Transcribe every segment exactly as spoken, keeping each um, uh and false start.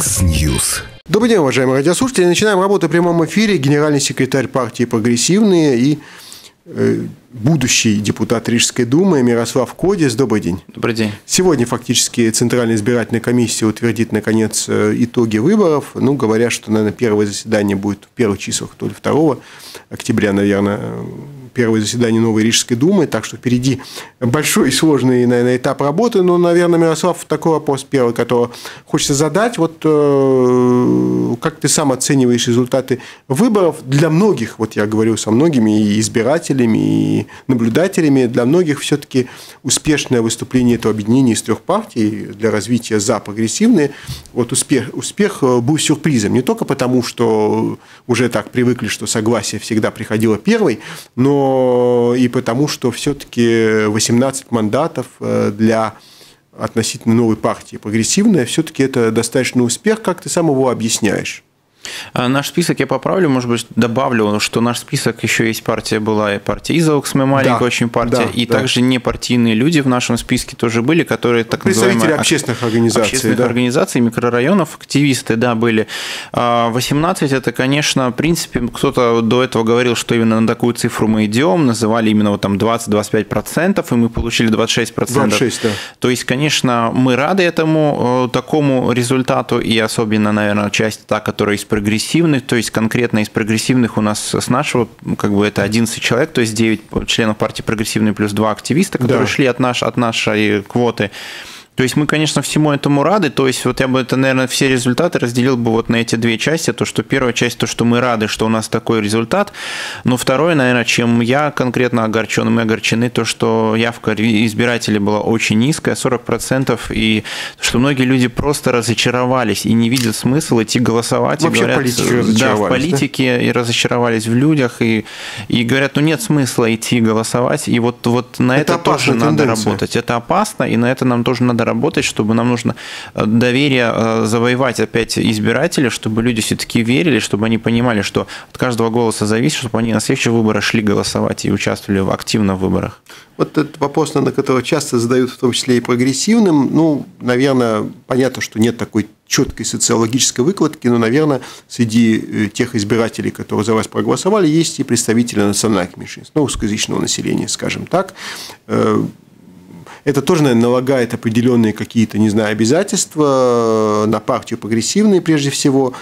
Mixnews. Добрый день, уважаемые радиослушатели. Начинаем работу в прямом эфире. Генеральный секретарь партии «Прогрессивные» и э, будущий депутат Рижской думы Мирослав Кодис. Добрый день. Добрый день. Сегодня фактически Центральная избирательная комиссия утвердит, наконец, итоги выборов. Ну, говорят, что, наверное, первое заседание будет в первых числах, то ли второго октября, наверное, первое заседание Новой Рижской думы, так что впереди большой и сложный, наверное, этап работы. Но, наверное, Мирослав, такой вопрос первый, который хочется задать. Вот э, как ты сам оцениваешь результаты выборов для многих? Вот я говорю со многими и избирателями, и наблюдателями. Для многих все-таки успешное выступление этого объединения из трех партий для развития за прогрессивные. Вот успех, успех был сюрпризом. Не только потому, что уже так привыкли, что согласие всегда приходило первой, но и потому, что все-таки восемнадцать мандатов для относительно новой партии «Прогрессивная» все-таки это достаточно успех. Как ты сам его объясняешь? Наш список, я поправлю, может быть, добавлю, что наш список еще есть партия была, и партия ИЗОКС, мы маленькая да, очень партия, да, и да. также непартийные люди в нашем списке тоже были, которые так представители называемые... Представители общественных организаций. Общественных да. организаций, микрорайонов, активисты, да, были. восемнадцать – это, конечно, в принципе, кто-то до этого говорил, что именно на такую цифру мы идем, называли именно вот там двадцать-двадцать пять процентов, и мы получили двадцать шесть процентов. двадцать шесть, да. То есть, конечно, мы рады этому такому результату, и особенно, наверное, часть та, которая используется прогрессивных, то есть конкретно из прогрессивных у нас с нашего, как бы это одиннадцать человек, то есть девять членов партии «Прогрессивные» плюс два активиста, которые да. шли от, наш, от нашей квоты. То есть мы, конечно, всему этому рады, то есть вот я бы это, наверное, все результаты разделил бы вот на эти две части, то, что первая часть, то, что мы рады, что у нас такой результат, но второе, наверное, чем я конкретно огорчен, мы огорчены, то, что явка избирателей была очень низкая, сорок процентов, и что многие люди просто разочаровались и не видят смысла идти голосовать, вообще и говорят, да, в политике, да? и разочаровались в людях, и, и говорят, ну нет смысла идти голосовать, и вот, вот на это, это тоже тенденция. Надо работать, это опасно, и на это нам тоже надо работать. работать, чтобы нам нужно доверие завоевать опять избирателей, чтобы люди все-таки верили, чтобы они понимали, что от каждого голоса зависит, чтобы они на следующие выборы шли голосовать и участвовали активно в выборах. Вот этот вопрос, на который часто задают, в том числе и прогрессивным, ну, наверное, понятно, что нет такой четкой социологической выкладки, но, наверное, среди тех избирателей, которые за вас проголосовали, есть и представители национальных меньшинств, ну, русскоязычного населения, скажем так. Это тоже, наверное, налагает определенные какие-то, не знаю, обязательства на партию «Прогрессивные» прежде всего.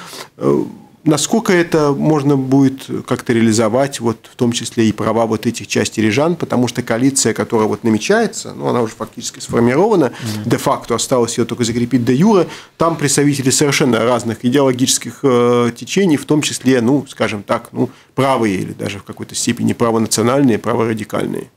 Насколько это можно будет как-то реализовать, вот, в том числе и права вот этих частей рижан, потому что коалиция, которая вот намечается, ну, она уже фактически сформирована, mm-hmm. де-факто осталось ее только закрепить де-юре, там представители совершенно разных идеологических э, течений, в том числе, ну, скажем так, ну, правые или даже в какой-то степени правонациональные, праворадикальные.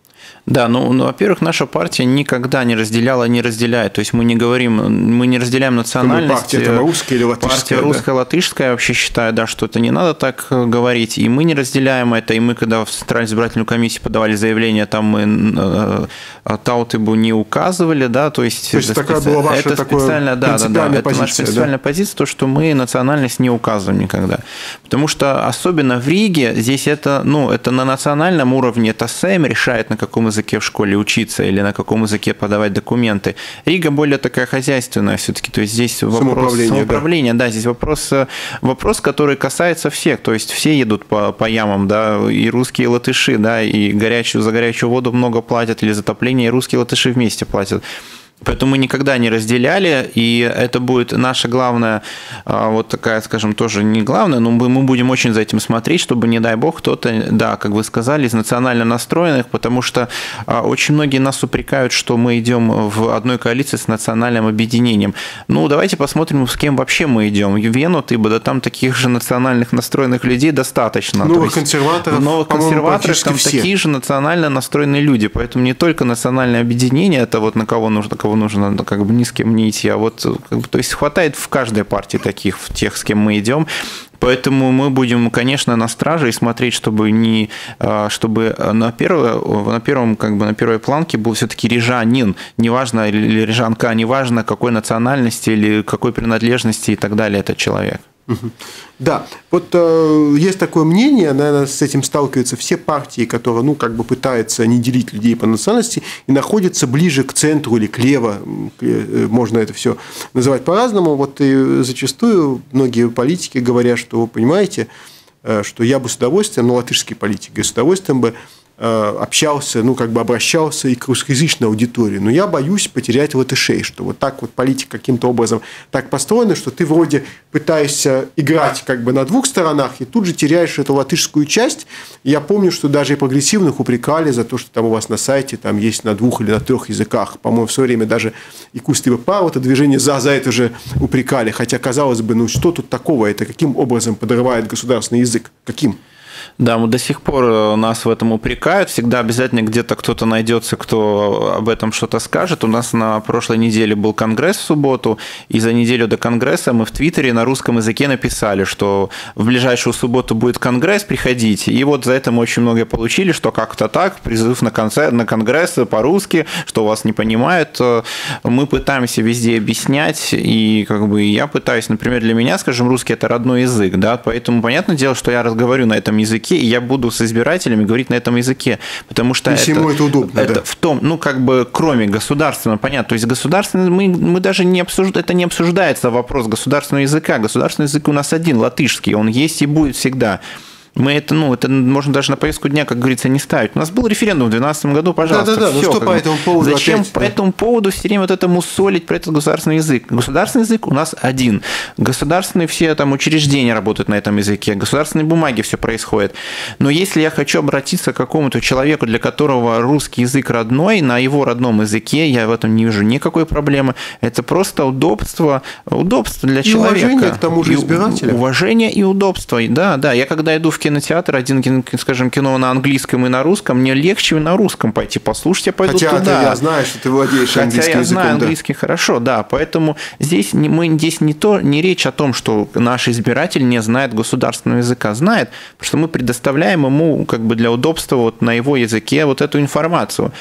Да, ну, ну, во-первых, наша партия никогда не разделяла, не разделяет. То есть мы не говорим, мы не разделяем национальность. Партия там, русская или латышская? Партия да? русская, латышская, я вообще считаю, да, что это не надо так говорить. И мы не разделяем это. И мы, когда в Центральную избирательную комиссию подавали заявление, там мы э, Таутыбу не указывали, да, то есть... То есть это такая специ... была ваша специальная, да, да, да, это позиция, наша принципиальная да? позиция, то, что мы национальность не указываем никогда. Потому что, особенно в Риге, здесь это, ну, это на национальном уровне, это Сейм решает, на каком языке в школе учиться или на каком языке подавать документы. Рига более такая хозяйственная все-таки, то есть здесь вопрос самоуправления, да. да, здесь вопрос, вопрос, который касается всех, то есть все едут по, по ямам, да, и русские, и латыши, да, и горячую, за горячую воду много платят, или затопление, и русские, и латыши вместе платят. Поэтому мы никогда не разделяли, и это будет наша главная, вот такая, скажем, тоже не главная, но мы будем очень за этим смотреть, чтобы, не дай бог, кто-то, да, как вы сказали, из национально настроенных, потому что очень многие нас упрекают, что мы идем в одной коалиции с национальным объединением. Ну, давайте посмотрим, с кем вообще мы идем. Вену, ты бы, да, там таких же национальных настроенных людей достаточно. Новых консерваторов, новых консерваторов, там все. Такие же национально настроенные люди, поэтому не только национальное объединение, это вот на кого нужно, кого нужно как бы ни с кем не идти, а вот то есть хватает в каждой партии таких, в тех, с кем мы идем. Поэтому мы будем, конечно, на страже и смотреть, чтобы, не, чтобы на, первое, на, первом, как бы, на первой планке был все-таки рижанин, неважно, или рижанка, неважно, какой национальности или какой принадлежности и так далее этот человек. Да, вот э, есть такое мнение, наверное, с этим сталкиваются все партии, которые, ну, как бы пытаются не делить людей по национальности и находятся ближе к центру или клево, можно это все называть по-разному. Вот и зачастую многие политики говорят, что вы понимаете, э, что я бы с удовольствием, ну, латышский политик, я с удовольствием бы э, общался, ну, как бы обращался и к русскоязычной аудитории, но я боюсь потерять латышей, что вот так вот политика каким-то образом так построена, что ты вроде пытаешься играть как бы на двух сторонах, и тут же теряешь эту латышскую часть. Я помню, что даже и прогрессивных упрекали за то, что там у вас на сайте там есть на двух или на трех языках. По-моему, все время даже и Кустиева пару это движение за, за это же упрекали. Хотя, казалось бы, ну что тут такого? Это каким образом подрывает государственный язык? Каким? Да, мы до сих пор нас в этом упрекают. Всегда обязательно где-то кто-то найдется, кто об этом что-то скажет. У нас на прошлой неделе был конгресс в субботу, и за неделю до конгресса мы в Твиттере на русском языке написали, что в ближайшую субботу будет конгресс, приходите. И вот за это мы очень многое получили, что как-то так, призыв на, концерт, на конгресс по-русски, что вас не понимают. Мы пытаемся везде объяснять, и как бы я пытаюсь, например, для меня, скажем, русский – это родной язык, да, поэтому понятное дело, что я разговариваю на этом языке, языке, и я буду с избирателями говорить на этом языке, потому что это, это, удобно, это да. в том, ну как бы кроме государственного, понятно, то есть государственный, мы, мы даже не обсуждаем, это не обсуждается вопрос государственного языка, государственный язык у нас один, латышский, он есть и будет всегда. Мы это, ну, это можно даже на повестку дня, как говорится, не ставить. У нас был референдум в две тысячи двенадцатом году, пожалуйста. Да, да, да. Все, ну, что по этому поводу зачем опять, по да. этому поводу все время вот это мусолить про этот государственный язык? Государственный язык у нас один. Государственные все там учреждения работают на этом языке, государственные бумаги все происходит. Но если я хочу обратиться к какому-то человеку, для которого русский язык родной, на его родном языке, я в этом не вижу никакой проблемы. Это просто удобство, удобство для и человека. Уважение к тому же избирателю. Уважение и удобство. Да, да. Я когда иду в кинотеатр, один, скажем, кино на английском и на русском, мне легче на русском пойти послушать, я пойду Хотя туда. Хотя я знаю, что ты владеешь Хотя английским я языком. Хотя я знаю английский да. хорошо, да, поэтому здесь, мы, здесь не, то, не речь о том, что наш избиратель не знает государственного языка, знает, потому что мы предоставляем ему как бы для удобства вот на его языке вот эту информацию.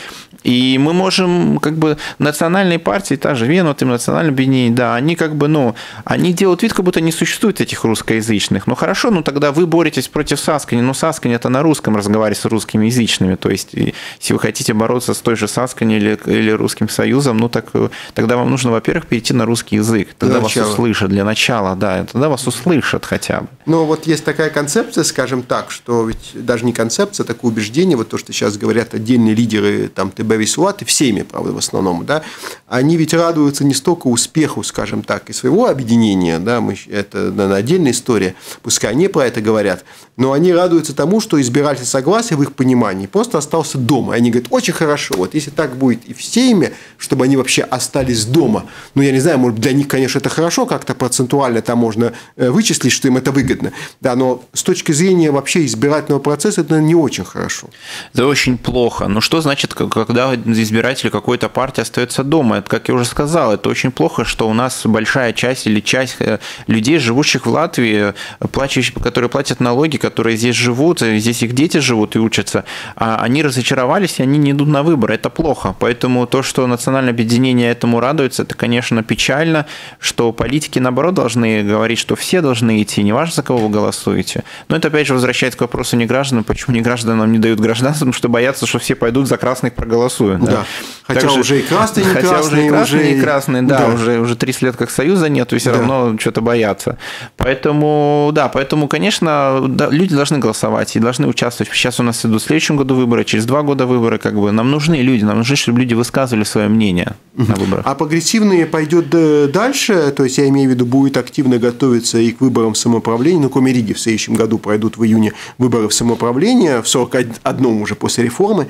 И мы можем, как бы, национальные партии, та же Вену, там, Национальное объединение, да, они как бы, ну, они делают вид, как будто не существует этих русскоязычных. Ну, хорошо, ну, тогда вы боретесь против Saskaņa, но Saskaņa это на русском разговаривать с русскими язычными, то есть, если вы хотите бороться с той же Saskaņa или, или Русским Союзом, ну, так, тогда вам нужно, во-первых, перейти на русский язык, тогда для вас начала. услышат, для начала, да, тогда вас услышат хотя бы. Ну, вот есть такая концепция, скажем так, что ведь даже не концепция, а такое убеждение, вот то, что сейчас говорят отдельные лидеры, там, ТБ, Весулаты, всеми, правда, в основном, да, они ведь радуются не столько успеху, скажем так, и своего объединения, да, мы, это, наверное, отдельная история, пускай они про это говорят, но они радуются тому, что избиратель согласия в их понимании просто остался дома. И они говорят, очень хорошо, вот если так будет и в Сейме, чтобы они вообще остались дома, ну, я не знаю, может, для них, конечно, это хорошо, как-то процентуально там можно вычислить, что им это выгодно, да, но с точки зрения вообще избирательного процесса это не очень хорошо. Это очень плохо. Ну, что значит, когда избиратель какой-то партии остается дома? Это, как я уже сказал, это очень плохо, что у нас большая часть или часть людей, живущих в Латвии, плачущих, которые платят налоги, которые здесь живут, здесь их дети живут и учатся, а они разочаровались, и они не идут на выборы. Это плохо. Поэтому то, что национальное объединение этому радуется, это, конечно, печально, что политики, наоборот, должны говорить, что все должны идти, неважно, за кого вы голосуете. Но это, опять же, возвращается к вопросу неграждан, почему негражданам не дают гражданство, потому что боятся, что все пойдут за красных проголосуют. Да. Да. Хотя Также, уже и красные, не хотя красные, уже и красные, уже... красные да, да. Уже, уже тридцать лет как Союза нет, и все да. равно что-то боятся. Поэтому, да, поэтому, конечно, да, люди должны голосовать и должны участвовать. Сейчас у нас идут в следующем году выборы, через два года выборы. Как бы. Нам нужны люди, нам нужны, чтобы люди высказывали свое мнение на выборах. А прогрессивные пойдет дальше? То есть, я имею в виду, будет активно готовиться и к выборам самоуправления. Ну, кроме Риги в следующем году пройдут в июне выборы в самоуправление, в сорок первом уже после реформы.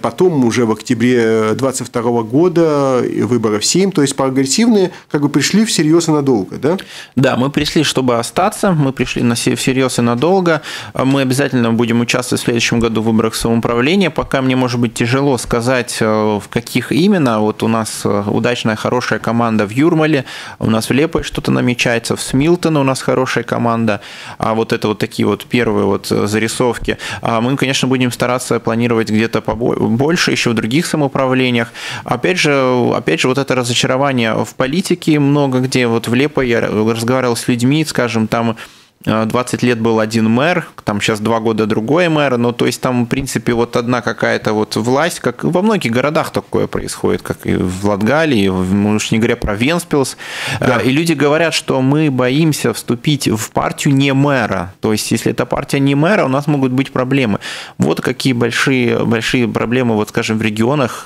Потом уже в октябре две тысячи двадцать второго года выборы в Сейм. То есть, прогрессивные как бы пришли всерьез и надолго, да? Да, мы пришли, чтобы остаться. Мы пришли всерьез и надолго. Балtica. Мы обязательно будем участвовать в следующем году в выборах самоуправления. Пока мне, может быть, тяжело сказать, в каких именно. Вот у нас удачная, хорошая команда в Юрмале, у нас в Лепой что-то намечается, в Смилтоне у нас хорошая команда. А вот это вот такие вот первые вот зарисовки. Мы, конечно, будем стараться планировать где-то побольше, еще в других самоуправлениях. Опять же, опять же, вот это разочарование в политике много где. Вот в Лепой я разговаривал с людьми, скажем, там двадцать лет был один мэр, там сейчас два года другой мэр, ну, то есть там, в принципе, вот одна какая-то вот власть, как во многих городах такое происходит, как и в Латгалии, и в, мы уж не говоря про Венспилс, да. И люди говорят, что мы боимся вступить в партию не мэра, то есть если эта партия не мэра, у нас могут быть проблемы. Вот какие большие, большие проблемы, вот, скажем, в регионах,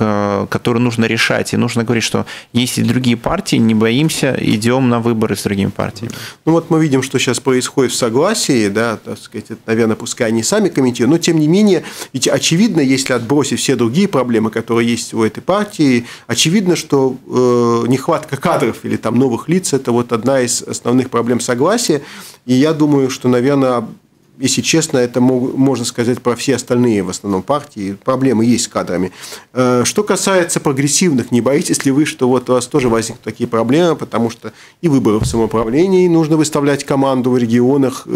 которые нужно решать, и нужно говорить, что если другие партии, не боимся, идем на выборы с другими партиями. Ну, вот мы видим, что сейчас происходит в согласии, да, так сказать, это, наверное, пускай они сами комментируют, но тем не менее, ведь очевидно, если отбросить все другие проблемы, которые есть у этой партии, очевидно, что э, нехватка кадров или там новых лиц – это вот одна из основных проблем согласия, и я думаю, что, наверное, если честно, это мог, можно сказать про все остальные в основном партии. Проблемы есть с кадрами. Что касается прогрессивных, не боитесь ли вы, что вот у вас тоже возникнут такие проблемы, потому что и выборы в самоуправлении нужно выставлять команду в регионах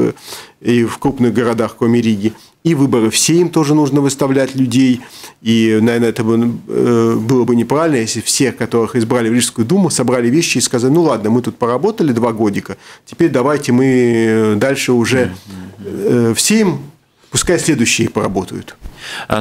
и в крупных городах, кроме Риги. И выборы в Сейм тоже нужно выставлять людей. И, наверное, это было бы неправильно, если всех, которых избрали в Рижскую думу, собрали вещи и сказали, ну ладно, мы тут поработали два годика, теперь давайте мы дальше уже в Сейм, пускай следующие поработают.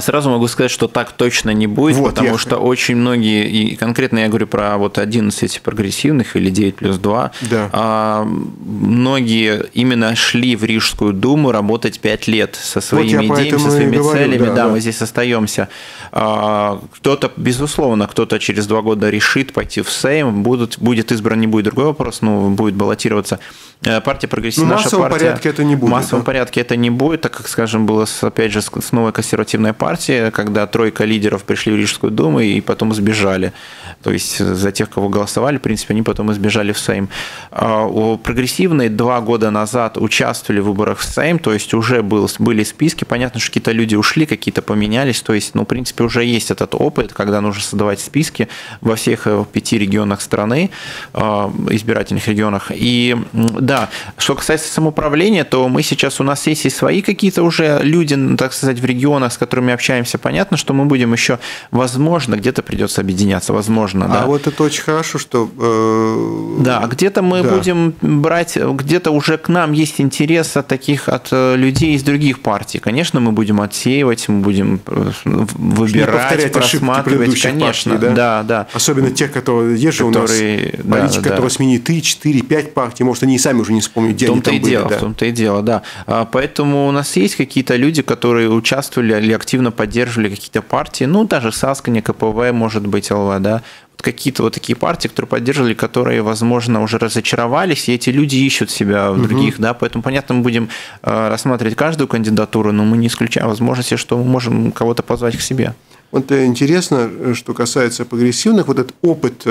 Сразу могу сказать, что так точно не будет, вот, потому я... что очень многие, и конкретно я говорю про вот одиннадцать прогрессивных или девять плюс два, да. Многие именно шли в Рижскую думу работать пять лет со своими вот идеями, со своими говорю, целями, да, да, да, мы здесь остаемся. Кто-то, безусловно, кто-то через два года решит пойти в Сейм, будут, будет избран, не будет, другой вопрос, но будет баллотироваться. Партия прогрессивная, наша партия... В массовом порядке это не будет. В массовом да? порядке это не будет, так как, скажем, было, с, опять же, с новой консервативной партии, когда тройка лидеров пришли в Рижскую думу и потом сбежали. То есть за тех, кого голосовали, в принципе, они потом избежали в Сейм. Прогрессивные два года назад участвовали в выборах в Сейм, то есть уже был, были списки, понятно, что какие-то люди ушли, какие-то поменялись, то есть, ну, в принципе, уже есть этот опыт, когда нужно создавать списки во всех пяти регионах страны, избирательных регионах. И да, что касается самоуправления, то мы сейчас, у нас есть и свои какие-то уже люди, так сказать, в регионах, с которыми общаемся, понятно, что мы будем еще, возможно, где-то придется объединяться, возможно, да. А вот это очень хорошо, что... Э... Да, где-то мы да. будем брать, где-то уже к нам есть интерес от таких, от людей из других партий. Конечно, мы будем отсеивать, мы будем выбирать, просматривать, конечно, партий, да? Да, да. Особенно тех, которые есть же у нас, политики, да, да. которые сменили три, четыре, пять партий, может, они и сами уже не вспомнят, где они там были. Дело, да. В том-то и дело, да. Поэтому у нас есть какие-то люди, которые участвовали или активно поддерживали какие-то партии, ну, даже Saskaņa, КПВ, может быть, ЛВ, да, какие-то вот такие партии, которые поддерживали, которые, возможно, уже разочаровались, и эти люди ищут себя в других, угу. да, поэтому, понятно, мы будем рассматривать каждую кандидатуру, но мы не исключаем возможности, что мы можем кого-то позвать к себе. Вот интересно, что касается прогрессивных, вот этот опыт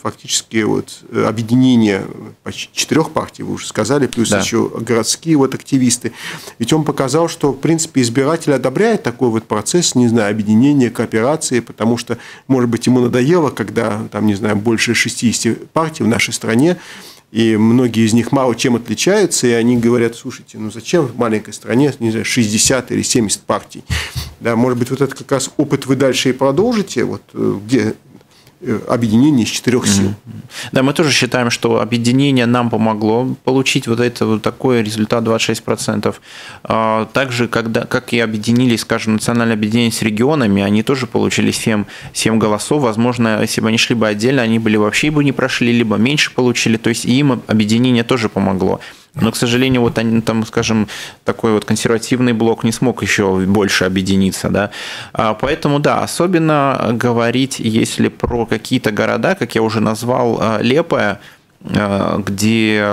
фактически вот, объединения почти четырех партий, вы уже сказали, плюс да. еще городские вот, активисты, ведь он показал, что, в принципе, избиратель одобряет такой вот процесс, не знаю, объединения, кооперации, потому что, может быть, ему надоело, когда, там, не знаю, больше шестидесяти партий в нашей стране, и многие из них мало чем отличаются, и они говорят, слушайте, ну зачем в маленькой стране, не знаю, шестьдесят или семьдесят партий? Да, может быть, вот это как раз опыт вы дальше и продолжите, вот где... объединение из четырех сил. Mm-hmm. Да, мы тоже считаем, что объединение нам помогло получить вот, это, вот такой результат двадцать шесть процентов. Также, когда, как и объединились, скажем, национальное объединение с регионами, они тоже получили семь голосов. Возможно, если бы они шли бы отдельно, они были вообще бы не прошли, либо меньше получили. То есть им объединение тоже помогло. Но, к сожалению, вот они, там, скажем, такой вот консервативный блок не смог еще больше объединиться, да. Поэтому, да, особенно говорить, если про какие-то города, как я уже назвал, Лепая, где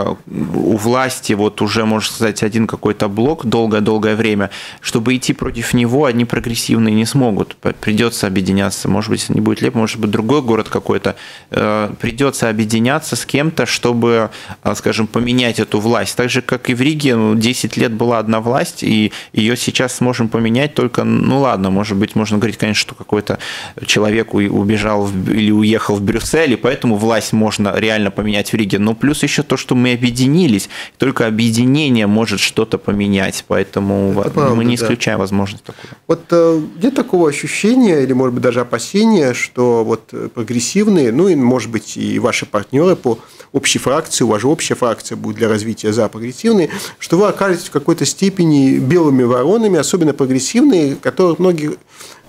у власти вот уже, можно сказать, один какой-то блок долгое-долгое время, чтобы идти против него, одни прогрессивные не смогут. Придется объединяться. Может быть, не будет Леп, может быть, другой город какой-то. Придется объединяться с кем-то, чтобы, скажем, поменять эту власть. Так же, как и в Риге, десять лет была одна власть, и ее сейчас сможем поменять только, ну ладно, может быть, можно говорить, конечно, что какой-то человек убежал или уехал в Брюссель, и поэтому власть можно реально поменять в Риге. Но плюс еще то, что мы объединились, только объединение может что-то поменять, поэтому это мы правда, не исключаем да. возможность такой. Вот нет такого ощущения или, может быть, даже опасения, что вот прогрессивные, ну и, может быть, и ваши партнеры по общей фракции, у вас же общая фракция будет для развития за прогрессивные, что вы окажетесь в какой-то степени белыми воронами, особенно прогрессивные, которых многие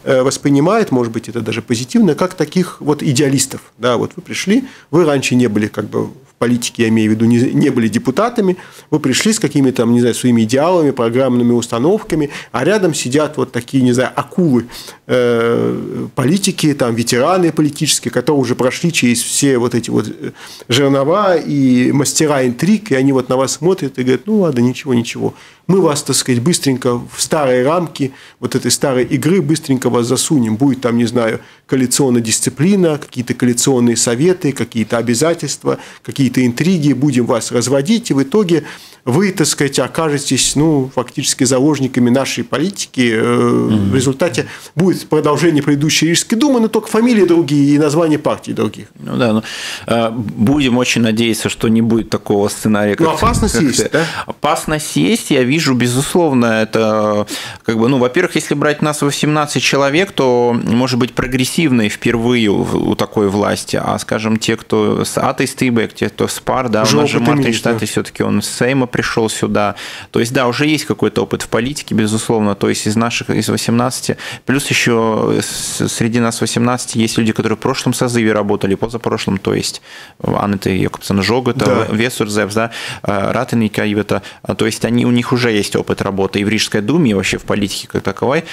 воспринимает, может быть, это даже позитивно, как таких вот идеалистов. Да, вот вы пришли, вы раньше не были как бы в политике, я имею в виду, не, не были депутатами, вы пришли с какими-то, там, не знаю, своими идеалами, программными установками, а рядом сидят вот такие, не знаю, акулы э, политики, там, ветераны политические, которые уже прошли через все вот эти вот жернова и мастера интриг, и они вот на вас смотрят и говорят, ну ладно, ничего, ничего. Мы вас, так сказать, быстренько в старые рамки вот этой старой игры быстренько вас засунем. Будет там, не знаю, коалиционная дисциплина, какие-то коалиционные советы, какие-то обязательства, какие-то интриги. Будем вас разводить, и в итоге вы, так сказать, окажетесь, ну, фактически заложниками нашей политики. В результате будет продолжение предыдущей Рижской думы, но только фамилии другие и названия партий других. Ну да, ну, будем очень надеяться, что не будет такого сценария. Ну, опасность как есть, да? Опасность есть, я вижу, безусловно, это, как бы, ну, во-первых, если брать нас восемнадцать человек, то, может быть, прогрессивные впервые у такой власти, а, скажем, те, кто с Атой Стыбэк, те, кто с ПАР, да, он же Мартин Штаты, все-таки он с Сейма пришел сюда. То есть, да, уже есть какой-то опыт в политике, безусловно. То есть, из наших, из восемнадцати, плюс еще среди нас восемнадцати есть люди, которые в прошлом созыве работали, позапрошлом, то есть Анна Тейкопсен, Жокота, да. Весурзев, да, Ратыни Кайвета. То есть, они, у них уже есть опыт работы и в Рижской думе, и вообще в политике как таковой.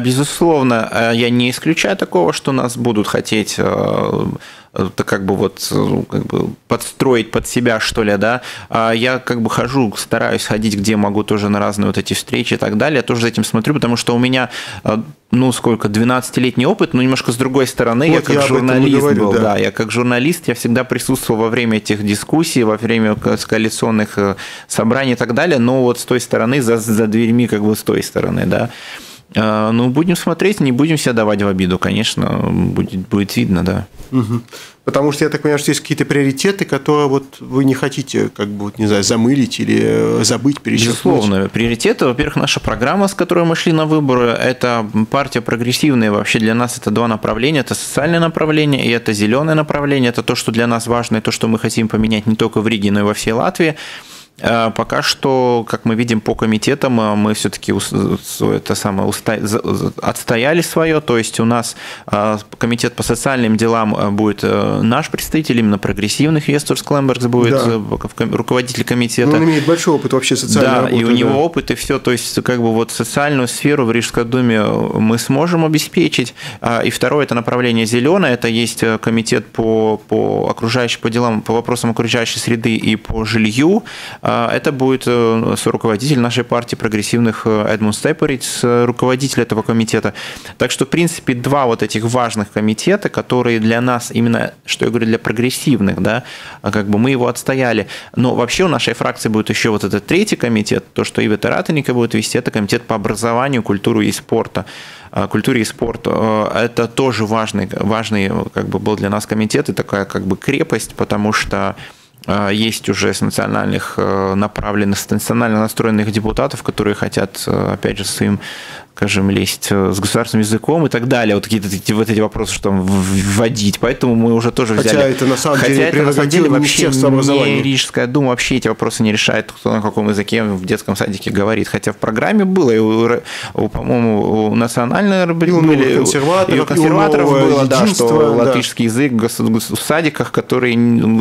Безусловно, я не исключаю такого, что нас будут хотеть как бы вот как бы подстроить под себя, что ли, да. Я как бы хожу, стараюсь ходить, где могу, тоже на разные вот эти встречи и так далее. Я тоже за этим смотрю, потому что у меня, ну, сколько, двенадцатилетний опыт, но немножко с другой стороны, вот я как я журналист говорю, был, да. да, я как журналист, я всегда присутствовал во время этих дискуссий, во время коалиционных собраний и так далее, но вот с той стороны, за, за дверьми, как бы с той стороны, да. Ну, будем смотреть, не будем себя давать в обиду, конечно, будет, будет видно, да. Угу. Потому что, я так понимаю, что есть какие-то приоритеты, которые вот вы не хотите, как бы, вот, не знаю, замылить или забыть, перечеркнуть. Безусловно, приоритеты. Во-первых, наша программа, с которой мы шли на выборы, это партия прогрессивная. Вообще для нас это два направления. Это социальное направление и это зеленое направление. Это то, что для нас важно, и то, что мы хотим поменять не только в Риге, но и во всей Латвии. Пока что, как мы видим, по комитетам мы все-таки это самое, отстояли свое, то есть у нас комитет по социальным делам будет наш представитель, именно прогрессивных, Вестор Скленбергс будет да. руководитель комитета. Но он имеет большой опыт вообще социальной да, работы. И у да. него опыт, и все, то есть как бы вот социальную сферу в Рижской думе мы сможем обеспечить. И второе, это направление зеленое, это есть комитет по, по, окружающим, по делам, по вопросам окружающей среды и по жилью. Это будет руководитель нашей партии прогрессивных Эдмунд Степорич, руководитель этого комитета. Так что, в принципе, два вот этих важных комитета, которые для нас, именно, что я говорю, для прогрессивных, да, как бы мы его отстояли. Но вообще у нашей фракции будет еще вот этот третий комитет, то, что Иветта Ратоника будет вести, это комитет по образованию, культуре и спорту. Культуре и спорту. Это тоже важный, важный как бы был для нас комитет и такая как бы крепость, потому что есть уже с национальных направленных, с национально настроенных депутатов, которые хотят, опять же, своим, скажем, лезть с государственным языком и так далее. Вот какие-то вот эти вопросы, что там вводить. Поэтому мы уже тоже взяли... Хотя это на самом деле, это, на самом деле вообще не Рижская дума, вообще эти вопросы не решает, кто на каком языке в детском садике говорит. Хотя в программе было, и у, по-моему, у национальной были, у новых консерваторов, и у консерваторов и у было, да, что да. латышский язык в садиках, который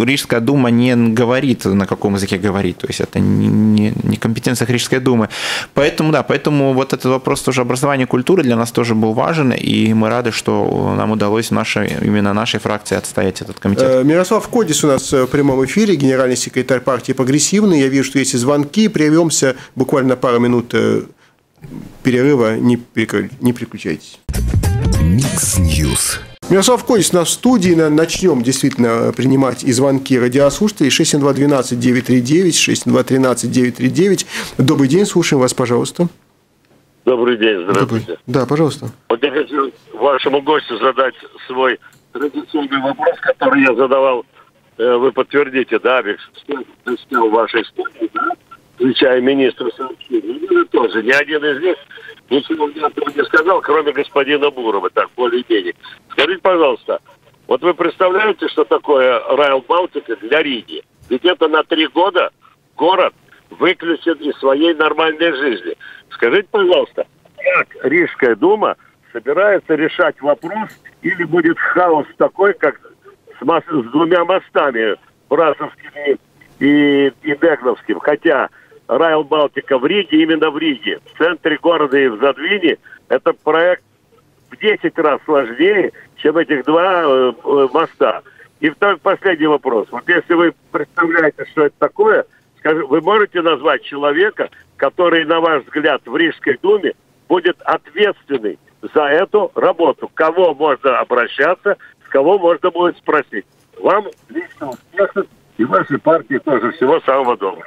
Рижская дума не говорит, на каком языке говорит. То есть это не, не, не компетенция Рижской думы. Поэтому, да, поэтому вот этот вопрос тоже образование культуры для нас тоже был важен, и мы рады, что нам удалось нашей, именно нашей фракции отстоять этот комитет. Мирослав Кодис у нас в прямом эфире, генеральный секретарь партии «Прогрессивные». Я вижу, что есть и звонки, прервемся буквально пару минут перерыва, не переключайтесь. Mixnews. Мирослав Кодис у нас в студии. Начнем действительно принимать и звонки радиослушателей. шесть семь два один два девять три девять, шесть семь два один три девять три девять. Добрый день, слушаем вас, пожалуйста. Добрый день, здравствуйте. Добрый. Да, пожалуйста. Вот я хочу вашему гостю задать свой традиционный вопрос, который я задавал. Вы подтвердите, да, Викс, что в вашей студии, да, включая министра сообщения, тоже ни один из них ничего не сказал, кроме господина Бурова, так, более-менее. Скажите, пожалуйста, вот вы представляете, что такое Rail Baltica для Риги? Ведь это на три года город выключен из своей нормальной жизни. Скажите, пожалуйста, как Рижская дума собирается решать вопрос, или будет хаос такой, как с, мос... с двумя мостами, Бразовским и, и Дегновским, хотя Rail Baltica в Риге, именно в Риге, в центре города и в Задвине, это проект в десять раз сложнее, чем этих два э, э, моста. И второй, последний вопрос. Вот если вы представляете, что это такое, скажи, вы можете назвать человека, который, на ваш взгляд, в Рижской думе будет ответственный за эту работу? К кому можно обращаться, с кого можно будет спросить? Вам лично успеха и вашей партии тоже всего самого доброго.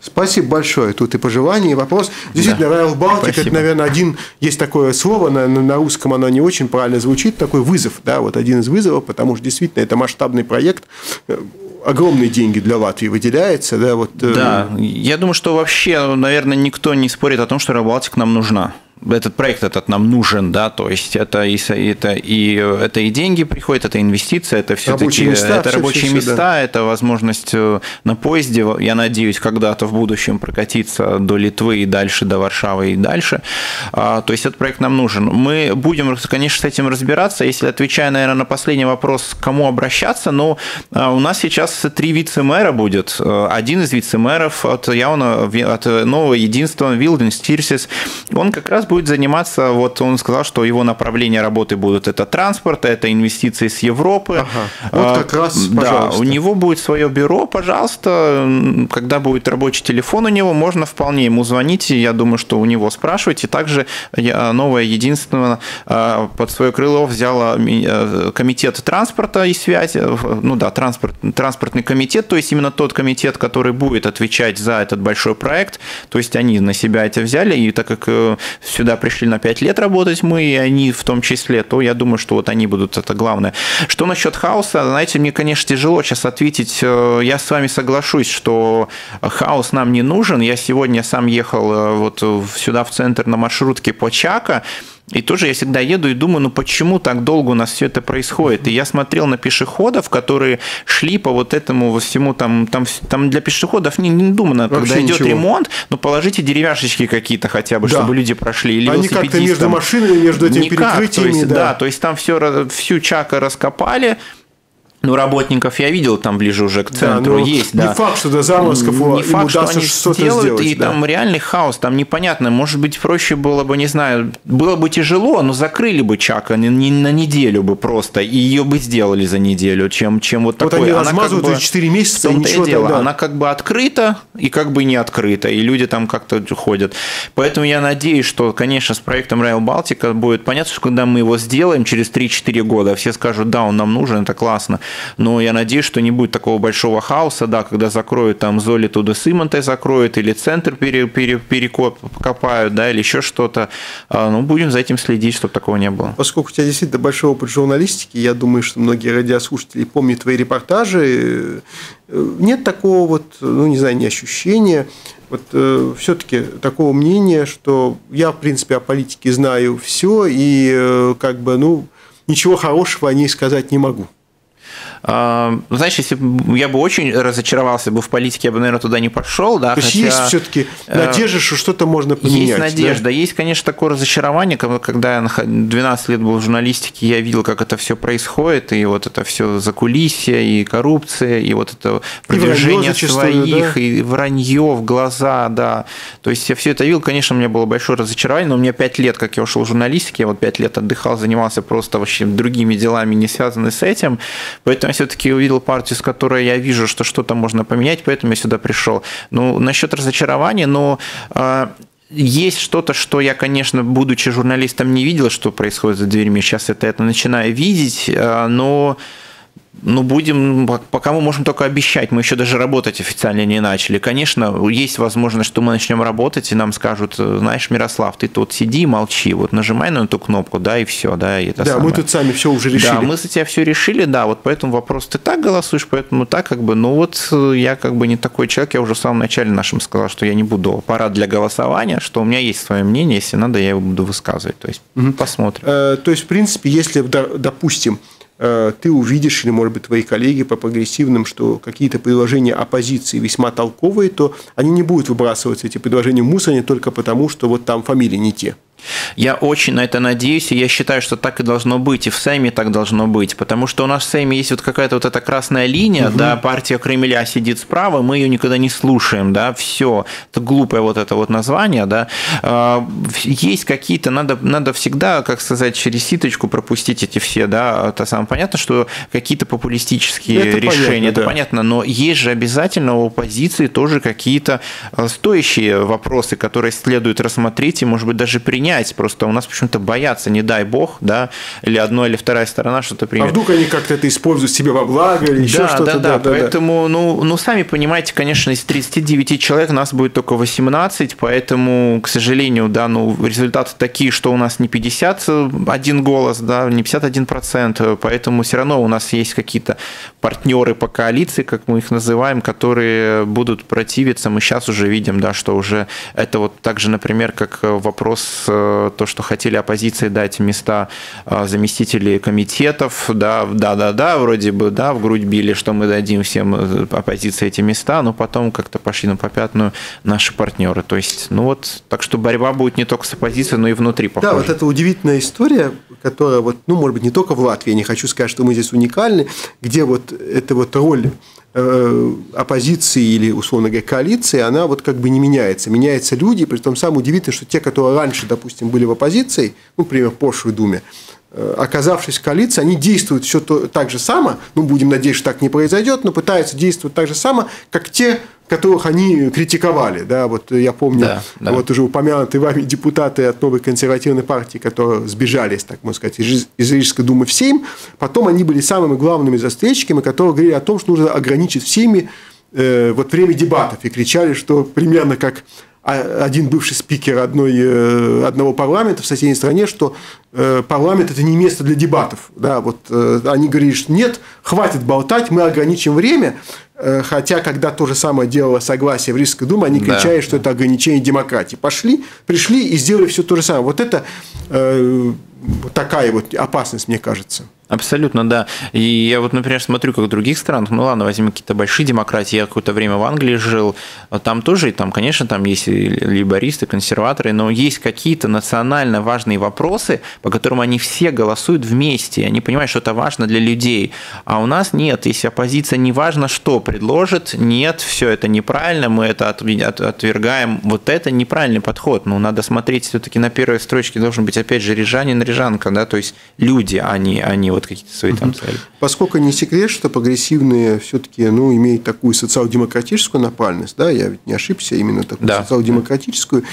Спасибо большое. Тут и пожелание, и вопрос. Действительно, да. Rail Baltica, это, наверное, один, есть такое слово, на, на русском оно не очень правильно звучит, такой вызов, да, вот один из вызовов, потому что действительно это масштабный проект, огромные деньги для Латвии выделяется, да, вот. Да, э... я думаю, что вообще, наверное, никто не спорит о том, что Rail Baltica нам нужна. Этот проект этот нам нужен, да, то есть это и, это, и, это и деньги приходят, это инвестиции, это все-таки рабочие места, это, все, рабочие все, места да. Это возможность на поезде, я надеюсь, когда-то в будущем прокатиться до Литвы и дальше, до Варшавы и дальше. То есть этот проект нам нужен. Мы будем, конечно, с этим разбираться, если отвечая, наверное, на последний вопрос, к кому обращаться, но у нас сейчас три вице-мэра будет. Один из вице-мэров от, Яуна, от Нового Единства, Вилдиньш Тирсис, он как раз будет заниматься, вот он сказал, что его направления работы будут, это транспорт, это инвестиции с Европы. Ага. Вот как раз, пожалуйста. Да, у него будет свое бюро, пожалуйста, когда будет рабочий телефон у него, можно вполне ему звонить, я думаю, что у него спрашивать. И также Новое Единство под свое крыло взяло комитет транспорта и связи, ну да, транспорт, транспортный комитет, то есть именно тот комитет, который будет отвечать за этот большой проект, то есть они на себя это взяли, и так как все сюда пришли на пять лет работать мы, и они в том числе, то я думаю, что вот они будут, это главное. Что насчет хаоса, знаете, мне, конечно, тяжело сейчас ответить. Я с вами соглашусь, что хаос нам не нужен. Я сегодня сам ехал вот сюда в центр на маршрутке по Чака, и тоже я всегда еду и думаю, ну почему так долго у нас все это происходит? И я смотрел на пешеходов, которые шли по вот этому всему, там, там, там для пешеходов не, не думано, когда вообще идет ничего. Ремонт, ну положите деревяшечки какие-то хотя бы, да. Чтобы люди прошли. Или они как-то между машинами, между этими никак, перекрытиями. То есть, да. да, то есть там все, всю Чака раскопали. Ну, работников я видел там ближе уже к центру, да, есть, не да. Не факт, что до заморозков не факт, что они сделают, сделать, и да. Там реальный хаос, там непонятно, может быть, проще было бы, не знаю, было бы тяжело, но закрыли бы Чака не на неделю бы просто, и ее бы сделали за неделю, чем, чем вот, вот такой. Вот они размазывают как бы, четыре месяца, и ничего дело. Тогда. Она как бы открыта и как бы не открыта, и люди там как-то ходят. Поэтому я надеюсь, что, конечно, с проектом Rail Baltica будет понятно, что когда мы его сделаем через три-четыре года, все скажут, да, он нам нужен, это классно. Но я надеюсь, что не будет такого большого хаоса, да, когда закроют там Золи туда Симонте закроют, или центр пере, пере, перекопают, да, или еще что-то. Ну, будем за этим следить, чтобы такого не было. Поскольку у тебя действительно большой опыт журналистики, я думаю, что многие радиослушатели помнят твои репортажи. Нет такого вот, ну, не знаю, не ощущения, вот э, все-таки такого мнения, что я, в принципе, о политике знаю все, и э, как бы, ну, ничего хорошего о ней сказать не могу. Знаешь, если бы я бы очень разочаровался бы в политике, я бы, наверное, туда не пошел. Да, то есть, хотя... есть все-таки надежда, что что-то можно поменять. Есть надежда. Да? Есть, конечно, такое разочарование, когда я двенадцать лет был в журналистике, я видел, как это все происходит, и вот это все закулисье, и коррупция, и вот это продвижение своих, да? И вранье в глаза, да. То есть я все это видел, конечно, у меня было большое разочарование, но у меня пять лет, как я ушел в журналистике, я вот пять лет отдыхал, занимался просто вообще другими делами, не связанными с этим, поэтому все-таки увидел партию, с которой я вижу, что что-то можно поменять, поэтому я сюда пришел. Ну, насчет разочарования, но... Э, есть что-то, что я, конечно, будучи журналистом, не видел, что происходит за дверьми. Сейчас это, это начинаю видеть, но... Ну, будем, пока мы можем только обещать, мы еще даже работать официально не начали. Конечно, есть возможность, что мы начнем работать, и нам скажут, знаешь, Мирослав, ты тут сиди и молчи, вот нажимай на эту кнопку, да, и все, да, и это Да, самое. Мы тут сами все уже решили. Да, мы за тебя все решили, да, вот поэтому вопрос, ты так голосуешь, поэтому так, как бы, ну вот я как бы не такой человек, я уже в самом начале нашем сказал, что я не буду аппарат для голосования, что у меня есть свое мнение, если надо, я его буду высказывать, то есть угу. посмотрим. Э, то есть, в принципе, если, допустим, ты увидишь, или, может быть, твои коллеги по прогрессивным, что какие-то предложения оппозиции весьма толковые, то они не будут выбрасываться, эти предложения в мусорне, только потому, что вот там фамилии не те. Я очень на это надеюсь, и я считаю, что так и должно быть, и в Сейме так должно быть, потому что у нас в Сейме есть вот какая-то вот эта красная линия, угу. да, партия Кремля сидит справа, мы ее никогда не слушаем, да, все, это глупое вот это вот название, да, есть какие-то, надо, надо всегда, как сказать, через ситочку пропустить эти все, да, это самое, понятно, что какие-то популистические это решения, понятно, это да. понятно, но есть же обязательно у оппозиции тоже какие-то стоящие вопросы, которые следует рассмотреть и, может быть, даже принять. Просто у нас почему-то боятся, не дай бог, да, или одна или вторая сторона что-то примет. А вдруг они как-то это используют себе во благо или еще да, что-то? Да, да, да, поэтому, да. Ну, ну, сами понимаете, конечно, из тридцати девяти человек нас будет только восемнадцать, поэтому, к сожалению, да, ну, результаты такие, что у нас не пятьдесят один голос, да, не пятьдесят один процент, поэтому все равно у нас есть какие-то партнеры по коалиции, как мы их называем, которые будут противиться. Мы сейчас уже видим, да, что уже это вот так же, например, как вопрос то, что хотели оппозиции дать места заместителей комитетов, да, да, да, да, вроде бы, да, в грудь били, что мы дадим всем оппозиции эти места, но потом как-то пошли на попятную наши партнеры. То есть, ну вот, так что борьба будет не только с оппозицией, но и внутри, похоже. Да, вот эта удивительная история, которая, вот, ну, может быть, не только в Латвии, я не хочу сказать, что мы здесь уникальны, где вот эта вот роль оппозиции или, условно говоря, коалиции, она вот как бы не меняется. Меняются люди, при том самое удивительное, что те, которые раньше, допустим, были в оппозиции, ну, например, в прошлой Думе, оказавшись в коалиции, они действуют все то, так же само, ну, будем надеяться, что так не произойдет, но пытаются действовать так же само, как те, которых они критиковали. Да, вот я помню, да, да. вот уже упомянутые вами депутаты от Новой консервативной партии, которые сбежались, так можно сказать, из Рижской Думы в Сейм, потом они были самыми главными застрельщиками, которые говорили о том, что нужно ограничить в Сейме э, вот время дебатов, и кричали, что примерно как один бывший спикер одной, одного парламента в соседней стране, что парламент – это не место для дебатов. Да, вот, они говорили, что нет, хватит болтать, мы ограничим время. Хотя, когда то же самое делало согласие в Рижской Думе, они кричали, да. что это ограничение демократии. Пошли, пришли и сделали все то же самое. Вот это э, такая вот опасность, мне кажется. Абсолютно, да. И я вот, например, смотрю, как в других странах, ну ладно, возьмем какие-то большие демократии, я какое-то время в Англии жил, там тоже, и там, конечно, там есть лейбористы, консерваторы, но есть какие-то национально важные вопросы, по которым они все голосуют вместе, они понимают, что это важно для людей, а у нас нет, если оппозиция не важно что предложит, нет, все это неправильно, мы это отвергаем, вот это неправильный подход, ну надо смотреть все-таки на первой строчке, должен быть опять же рижанин, рижанка, да, то есть люди, они, они вот какие-то свои там цели. Поскольку не секрет, что прогрессивные все-таки, ну, имеют такую социал-демократическую направленность, да, я ведь не ошибся, именно такую да. социал-демократическую.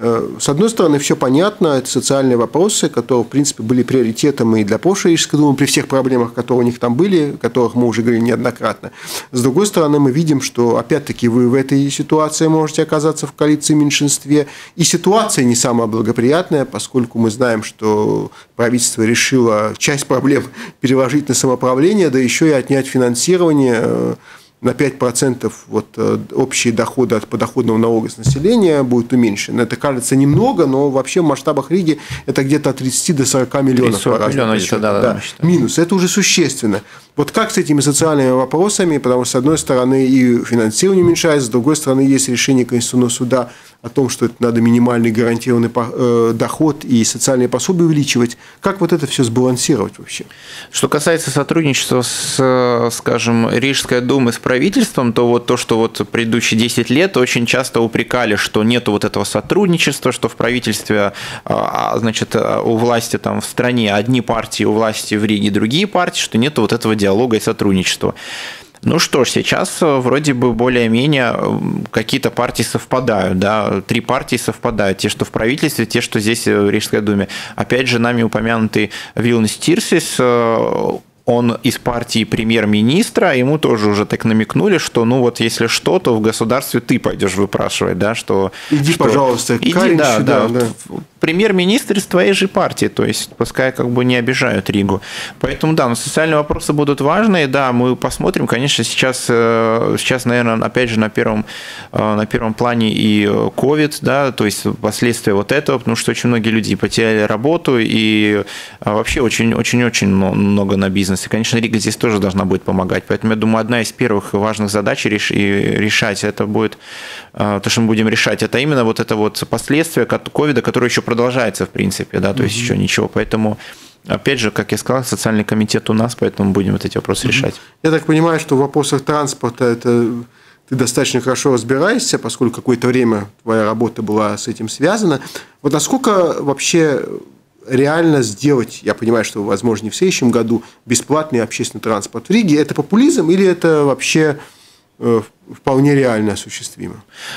С одной стороны, все понятно, это социальные вопросы, которые, в принципе, были приоритетом и для прошлой Рижской Думы, при всех проблемах, которые у них там были, о которых мы уже говорили неоднократно. С другой стороны, мы видим, что, опять-таки, вы в этой ситуации можете оказаться в коалиции в меньшинстве, и ситуация не самая благоприятная, поскольку мы знаем, что правительство решило часть проблем переложить на самоуправление, да еще и отнять финансирование на пять процентов вот, общие доходы от подоходного налога с населения будут уменьшены. Это кажется немного, но вообще в масштабах Риги это где-то от тридцати до сорок миллионов. тридцать, сорок миллионов это, да, да, минус. Это уже существенно. Вот как с этими социальными вопросами, потому что с одной стороны и финансирование уменьшается, с другой стороны есть решение Конституционного суда о том, что это надо минимальный гарантированный доход и социальные пособия увеличивать. Как вот это все сбалансировать вообще? Что касается сотрудничества с, скажем, Рижской думой, с правительством, то вот то, что вот предыдущие десять лет очень часто упрекали, что нету вот этого сотрудничества, что в правительстве, значит, у власти там в стране одни партии, у власти в Риге другие партии, что нету вот этого диалога и сотрудничества. Ну что ж, сейчас вроде бы более-менее какие-то партии совпадают, да, три партии совпадают, те, что в правительстве, те, что здесь в Рижской думе. Опять же, нами упомянутый Вилнис Тирсис, он из партии премьер-министра, ему тоже уже так намекнули, что ну вот если что, то в государстве ты пойдешь выпрашивать, да, что... Иди, что, пожалуйста, иди, Каринчу, да, да, да. Премьер-министр из твоей же партии, то есть пускай как бы не обижают Ригу. Поэтому да, но социальные вопросы будут важные, да, мы посмотрим, конечно, сейчас, сейчас наверное, опять же на первом, на первом плане и ковид, да, то есть последствия вот этого, потому что очень многие люди потеряли работу и вообще очень-очень-очень много на бизнес. И, конечно, Рига здесь тоже должна будет помогать. Поэтому, я думаю, одна из первых важных задач реш... и решать это будет, то, что мы будем решать, это именно вот это вот последствия ковида, которое еще продолжается, в принципе, да, то есть mm-hmm. еще ничего. Поэтому, опять же, как я сказал, социальный комитет у нас, поэтому будем вот эти вопросы mm-hmm. решать. Я так понимаю, что в вопросах транспорта это... ты достаточно хорошо разбираешься, поскольку какое-то время твоя работа была с этим связана. Вот насколько вообще... реально сделать, я понимаю, что, возможно, не в следующем году, бесплатный общественный транспорт в Риге. Это популизм или это вообще вполне реально осуществимо?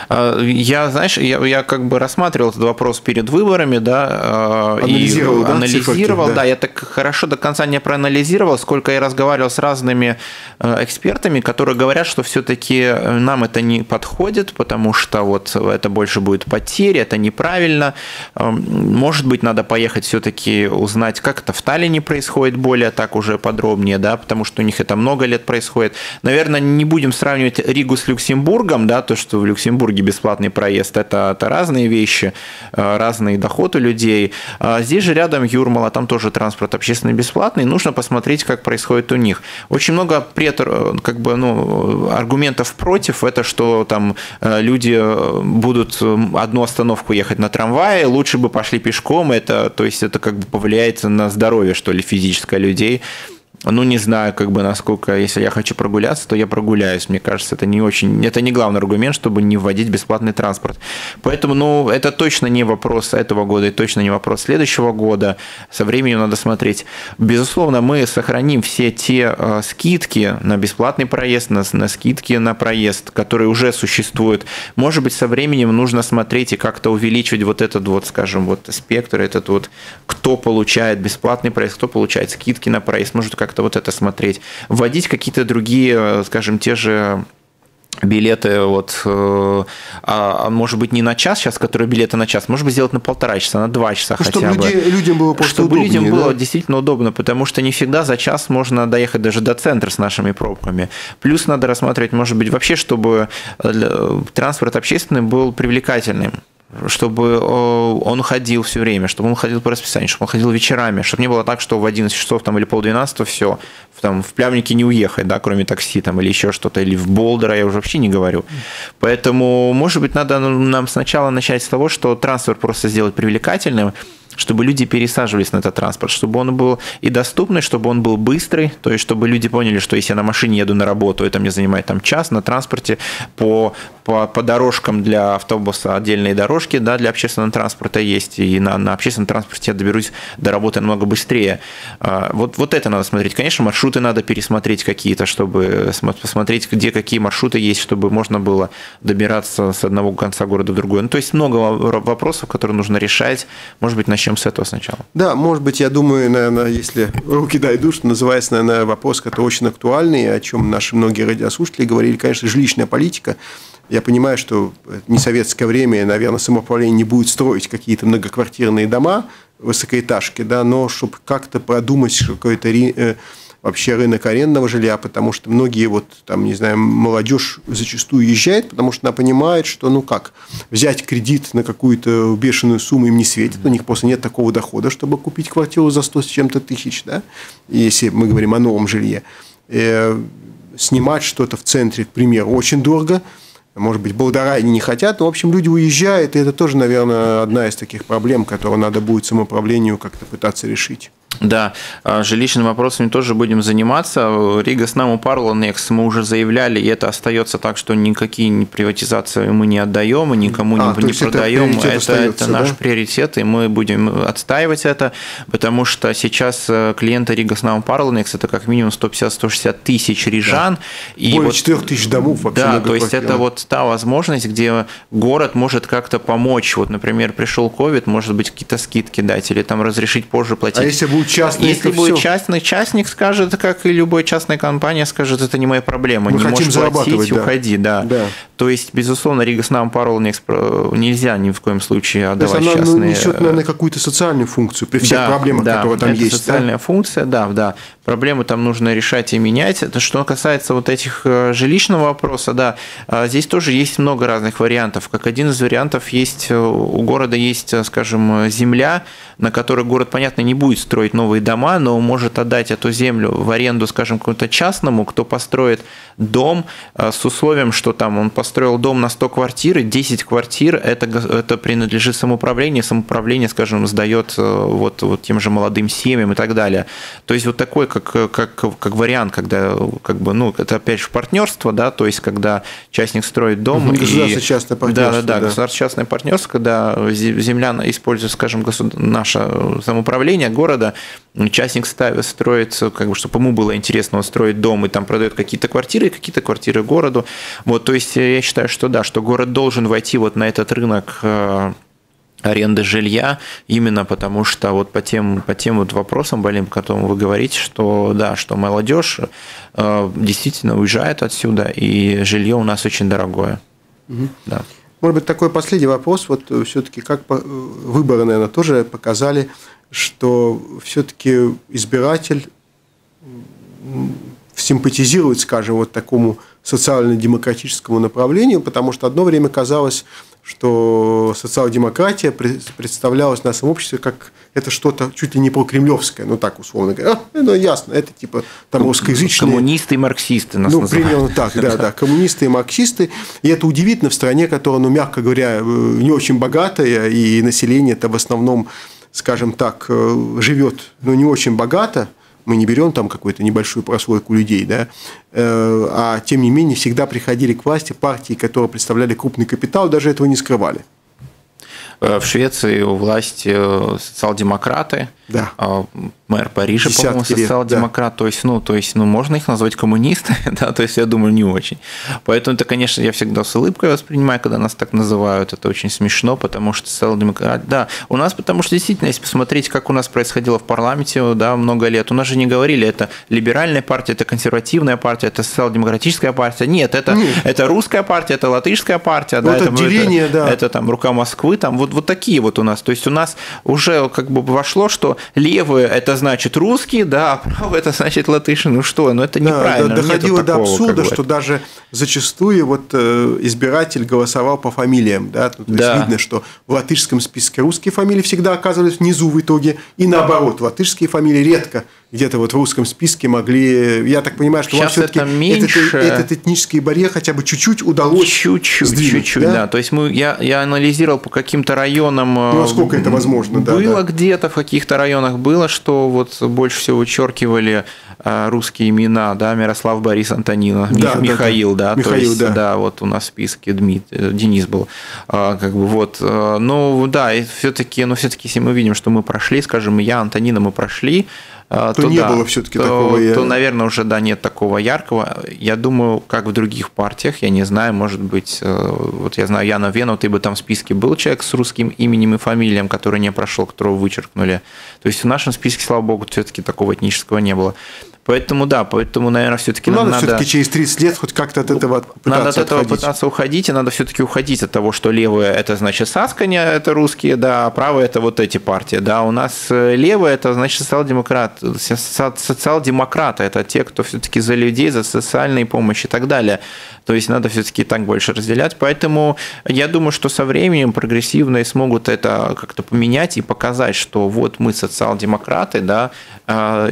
Я, знаешь, я, я как бы рассматривал этот вопрос перед выборами, да, анализировал, и, да, анализировал цифры, да. да, я так хорошо до конца не проанализировал, сколько я разговаривал с разными экспертами, которые говорят, что все-таки нам это не подходит, потому что вот это больше будет потери, это неправильно, может быть, надо поехать все-таки узнать, как это в Таллине происходит более так уже подробнее, да, потому что у них это много лет происходит. Наверное, не будем сравнивать Ригу с Люксембургом, да, то, что в Люксембурге бесплатный проезд, это, это разные вещи, разный доход у людей. А здесь же рядом Юрмала, там тоже транспорт общественный бесплатный, нужно посмотреть, как происходит у них. Очень много претор, как бы, ну, аргументов против, это что там люди будут одну остановку ехать на трамвае, лучше бы пошли пешком, это, то есть это как бы повлияет на здоровье, что ли, физическое людей. Ну, не знаю, как бы, насколько, если я хочу прогуляться, то я прогуляюсь. Мне кажется, это не очень, это не главный аргумент, чтобы не вводить бесплатный транспорт. Поэтому, ну, это точно не вопрос этого года и точно не вопрос следующего года. Со временем надо смотреть. Безусловно, мы сохраним все те э, скидки на бесплатный проезд, на, на скидки на проезд, которые уже существуют. Может быть, со временем нужно смотреть и как-то увеличивать вот этот вот, скажем, вот спектр, этот вот, кто получает бесплатный проезд, кто получает скидки на проезд. Может, как вот это смотреть, вводить какие-то другие, скажем, те же билеты, вот, а, может быть, не на час сейчас, которые билеты на час, может быть, сделать на полтора часа, на два часа ну, хотя чтобы бы. Люди, людям было просто чтобы удобнее, людям было да? действительно удобно, потому что не всегда за час можно доехать даже до центра с нашими пробками. Плюс надо рассматривать, может быть, вообще, чтобы транспорт общественный был привлекательным, чтобы он ходил все время, чтобы он ходил по расписанию, чтобы он ходил вечерами, чтобы не было так, что в одиннадцать часов там, или полдвенадцатого все, там, в Плявнике не уехать, да, кроме такси там, или еще что-то, или в Болдера, я уже вообще не говорю. Поэтому, может быть, надо нам сначала начать с того, что транспорт просто сделать привлекательным, чтобы люди пересаживались на этот транспорт, чтобы он был и доступный, чтобы он был быстрый, то есть чтобы люди поняли, что если я на машине еду на работу, это мне занимает там час, на транспорте по, по, по дорожкам для автобуса отдельные дорожки, да, для общественного транспорта есть, и на, на общественном транспорте я доберусь до работы намного быстрее. Вот, вот это надо смотреть. Конечно, маршруты надо пересмотреть какие-то, чтобы посмотреть, где какие маршруты есть, чтобы можно было добираться с одного конца города в другой. Ну, то есть много вопросов, которые нужно решать, может быть, на чем с этого сначала? Да, может быть, я думаю, наверное, если руки дойдут, что называется, наверное, вопрос, который очень актуальный, о чем наши многие радиослушатели говорили, конечно, жилищная политика. Я понимаю, что в несоветское время, наверное, самоуправление не будет строить какие-то многоквартирные дома, высокоэтажки, да, но чтобы как-то продумать какой-то вообще рынок арендного жилья, потому что многие, вот, там, не знаю, молодежь зачастую езжает, потому что она понимает, что, ну как, взять кредит на какую-то бешеную сумму им не светит, у них просто нет такого дохода, чтобы купить квартиру за сто с чем-то тысяч, да, если мы говорим о новом жилье. Снимать что-то в центре, к примеру, очень дорого. Может быть, Болдорай не хотят. Но, в общем, люди уезжают, и это тоже, наверное, одна из таких проблем, которую надо будет самоуправлению как-то пытаться решить. Да, жилищным вопросами тоже будем заниматься. Rīgas namu pārvaldnieks мы уже заявляли, и это остается так, что никакие приватизации мы не отдаем, и никому а, не, не продаем. Это, это, остается, это наш да? приоритет, и мы будем отстаивать это, потому что сейчас клиенты Rīgas namu pārvaldnieks это как минимум сто пятьдесят — сто шестьдесят тысяч рижан. Да. И более вот, четырёх тысяч домов вообще. Да, то есть это вот та возможность, где город может как-то помочь. Вот, например, пришел ковид, может быть, какие-то скидки дать, или там разрешить позже платить. А если будет частный, если будет все. частный, частник скажет, как и любая частная компания скажет, это не моя проблема, мы не можешь платить, да. уходи, да. да. То есть, безусловно, Rīgas namu pārvaldnieks нельзя ни в коем случае отдавать частные. То есть, она несет, наверное, какую-то социальную функцию при всех да, проблемах, да, которые там это есть. Социальная да? функция, да, да. Проблемы там нужно решать и менять. Это что касается вот этих жилищного вопроса, да, здесь тоже есть много разных вариантов. Как один из вариантов есть, у города есть, скажем, земля, на которой город, понятно, не будет строить новые дома, но может отдать эту землю в аренду, скажем, какому-то частному, кто построит дом с условием, что там он построил дом на сто квартир, и десять квартир это, это принадлежит самоуправлению, самоуправление, скажем, сдает вот, вот тем же молодым семьям и так далее. То есть вот такой как, как, как вариант, когда как бы, ну, это опять же партнерство, да, то есть когда частник строит дом. Угу, и, государство-частное партнерство. Да, да, да, государство-частное партнерство, когда земля использует, скажем, государ... наше самоуправление города, частник строит, как бы, чтобы ему было интересно, он строит дом и там продает какие-то квартиры, какие-то квартиры городу. Вот, то есть я считаю, что да, что город должен войти вот на этот рынок аренды жилья, именно потому что вот по тем, по тем вот вопросам, блин, по которым вы говорите, что да, что молодежь э, действительно уезжает отсюда, и жилье у нас очень дорогое. Угу. Да. Может быть, такой последний вопрос, вот все-таки как выборы, наверное, тоже показали, что все-таки избиратель симпатизирует, скажем, вот такому социально-демократическому направлению, потому что одно время казалось, что социал-демократия представлялась в нашем обществе как это что-то чуть ли не прокремлевское, ну так условно говоря, а, ну ясно, это типа там русскоязычные... Коммунисты и марксисты нас Ну, называют. Примерно так, да, да, коммунисты и марксисты, и это удивительно в стране, которая, ну мягко говоря, не очень богатая, и население-то в основном, скажем так, живет, ну, не очень богато, мы не берем там какую-то небольшую прослойку людей, да, а тем не менее всегда приходили к власти партии, которые представляли крупный капитал, даже этого не скрывали. В Швеции у власти социал-демократы, да. Мэр Парижа, по-моему, социал-демократ, да. то есть, ну, то есть, ну, можно их назвать коммунистами, да, то есть, я думаю, не очень. Поэтому это, конечно, я всегда с улыбкой воспринимаю, когда нас так называют, это очень смешно, потому что социал-демократ, да, у нас, потому что действительно, если посмотреть, как у нас происходило в парламенте, да, много лет, у нас же не говорили, это либеральная партия, это консервативная партия, это социал-демократическая партия, нет, это, нет. это русская партия, это латышская партия, да, вот это, деление, это, да. это там рука Москвы, там вот Вот такие вот у нас. То есть у нас уже как бы вошло, что левые это значит русские, да, а правые это значит латыши. Ну что, ну это да, неправильно. Да, доходило до такого, абсурда, что даже зачастую вот избиратель голосовал по фамилиям. Да? То есть да. видно, что в латышском списке русские фамилии всегда оказывались внизу в итоге. И наоборот, латышские фамилии редко где-то вот в русском списке могли... Я так понимаю, что сейчас вам все-таки это этот, этот этнический барьер хотя бы чуть-чуть удалось чуть-чуть, сдвинуть. Чуть-чуть, да? да. То есть мы, я, я анализировал по каким-то районам... Ну, а сколько это возможно, да. Было да. где-то, в каких-то районах было, что вот больше всего вычеркивали русские имена, да, Мирослав, Борис, Антонина, да, Михаил, да, да, да. Михаил, то есть, да. да, вот у нас в списке Дмит... Денис был, как бы вот. Ну, да, и все-таки, ну, все-таки, если мы видим, что мы прошли, скажем, я, Антонина, мы прошли, То, то не да, было все-таки такого... То, я... то, наверное, уже, да, нет такого яркого. Я думаю, как в других партиях, я не знаю, может быть, вот я знаю, Яна Вену, ты бы там в списке был человек с русским именем и фамилием, который не прошел, которого вычеркнули. То есть в нашем списке, слава богу, все-таки такого этнического не было. Поэтому, да, поэтому, наверное, все-таки ну, надо... Надо все-таки через тридцать лет хоть как-то от этого пытаться Надо от этого отходить. пытаться уходить, и надо все-таки уходить от того, что левые – это, значит, Saskaņa, это русские, да, а правые – это вот эти партии. Да, у нас левые – это, значит, социал-демократы. Социал-демократы – это те, кто все-таки за людей, за социальные помощи и так далее. То есть надо все-таки так больше разделять. Поэтому я думаю, что со временем прогрессивные смогут это как-то поменять и показать, что вот мы социал-демократы, да,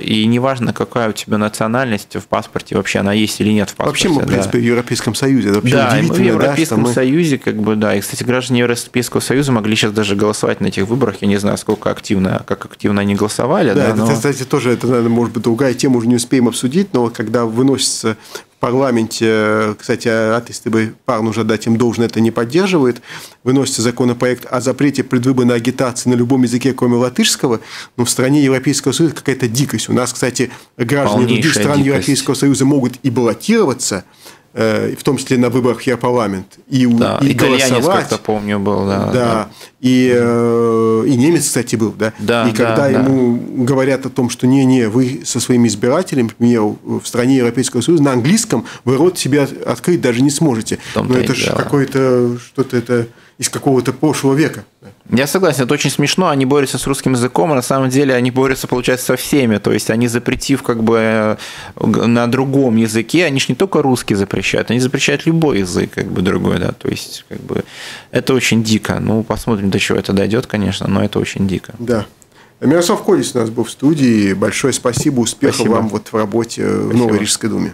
и неважно, какая у тебя национальность в паспорте, вообще она есть или нет в паспорте. Вообще мы, в принципе, да. в Европейском Союзе. Это вообще да, удивительно, в Европейском да, Союзе, мы... как бы, да. И, кстати, граждане Европейского Союза могли сейчас даже голосовать на этих выборах. Я не знаю, сколько активно, как активно они голосовали. Да, да это, но... кстати, тоже, это, наверное, может быть, другая тема, уже не успеем обсудить, но когда выносится... В парламенте, кстати, Ата Стыбэк, парну уже дать им должное, это не поддерживает, выносится законопроект о запрете предвыборной агитации на любом языке, кроме латышского, но в стране Европейского Союза какая-то дикость. У нас, кстати, граждане других стран дикость. Европейского Союза могут и баллотироваться, в том числе на выборах в Европарламент, и, да, и голосовать. Помню, был, да, да, да. И, э, и немец, кстати, был. Да? Да, и когда да, ему да. говорят о том, что не-не, вы со своими избирателями, к примеру, в стране Европейского Союза, на английском вы рот себе открыть даже не сможете. Но это же какое-то что-то это из какого-то прошлого века. Я согласен, это очень смешно, они борются с русским языком, а на самом деле они борются, получается, со всеми, то есть они запретив как бы на другом языке, они же не только русский запрещают, они запрещают любой язык, как бы другой, да, то есть как бы это очень дико, ну посмотрим, до чего это дойдет, конечно, но это очень дико. Да. Мирослав Кодис у нас был в студии, большое спасибо, успехов спасибо. вам вот в работе спасибо. в Новой Рижской думе.